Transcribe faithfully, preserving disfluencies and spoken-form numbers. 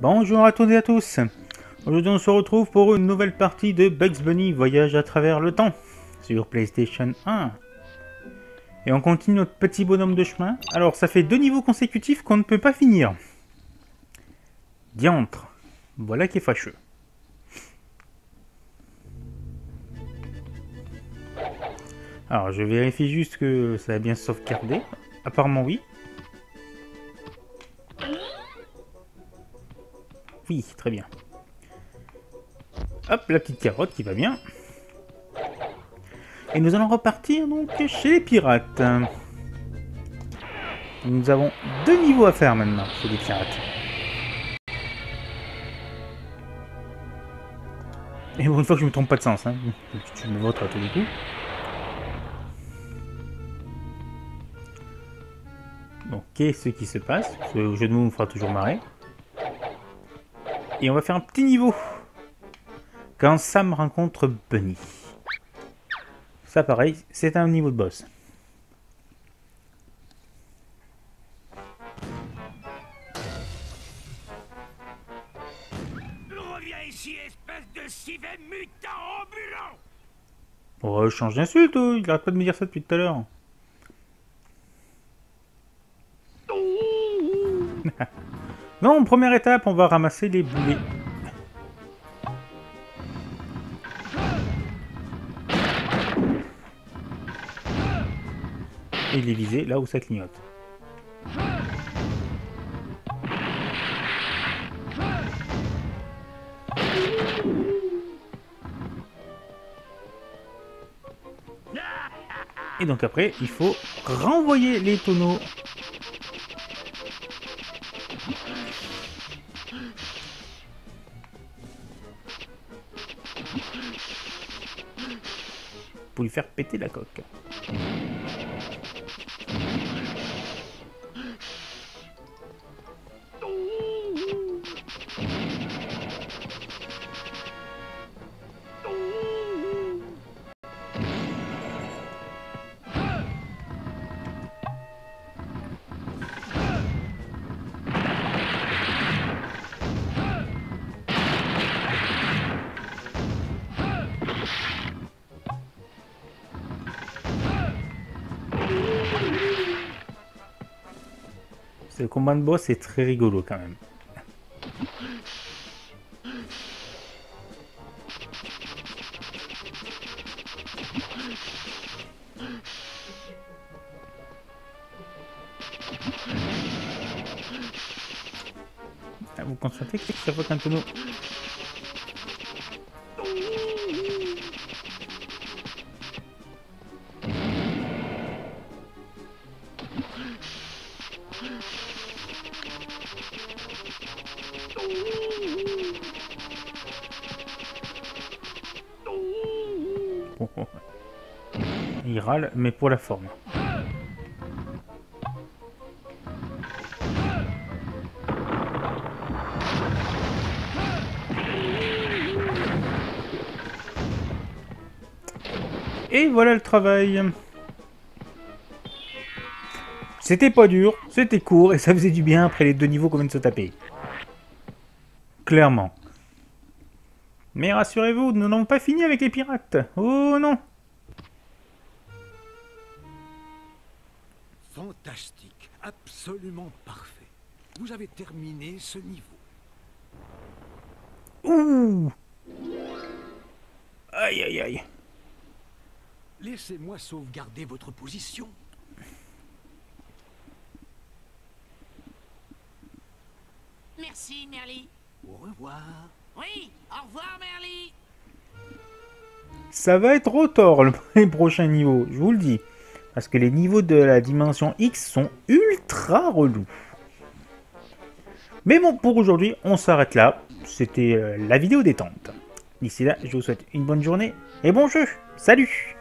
Bonjour à toutes et à tous. Aujourd'hui on se retrouve pour une nouvelle partie de Bugs Bunny Voyage à travers le temps sur PlayStation un. Et on continue notre petit bonhomme de chemin. Alors ça fait deux niveaux consécutifs qu'on ne peut pas finir. Diantre. Voilà qui est fâcheux. Alors je vérifie juste que ça a bien sauvegardé. Apparemment oui. Oui, très bien. Hop, la petite carotte qui va bien. Et nous allons repartir donc chez les pirates. Nous avons deux niveaux à faire maintenant chez les pirates. Et pour une fois que je me trompe pas de sens, hein. Tu me votes à tous les coups. Bon, qu'est-ce qui se passe? Ce jeu de mots me fera toujours marrer. Et on va faire un petit niveau. Quand Sam rencontre Bunny. Ça pareil, c'est un niveau de boss. Reviens ici, espèce de civet mutant ambulant. Oh, change d'insulte, oh. Il arrête pas de me dire ça depuis tout à l'heure. Non, première étape, on va ramasser les boulets. Et les viser là où ça clignote. Et donc après, il faut renvoyer les tonneaux. Pour lui faire péter la coque. Le combat de boss est très rigolo quand même. Ah, vous constatez que ça vaut un tonneau. Il râle, mais pour la forme. Et voilà le travail. C'était pas dur, c'était court et ça faisait du bien après les deux niveaux qu'on vient de se taper. Clairement. Mais rassurez-vous, nous n'avons pas fini avec les pirates. Oh non! Fantastique, absolument parfait. Vous avez terminé ce niveau. Ouh! Aïe aïe aïe. Laissez-moi sauvegarder votre position. Merci, Merli. Au revoir. Oui, au revoir, Merli. Ça va être au tort le prochain niveau, je vous le dis. Parce que les niveaux de la dimension X sont ultra relous. Mais bon, pour aujourd'hui, on s'arrête là. C'était la vidéo détente. D'ici là, je vous souhaite une bonne journée et bon jeu. Salut!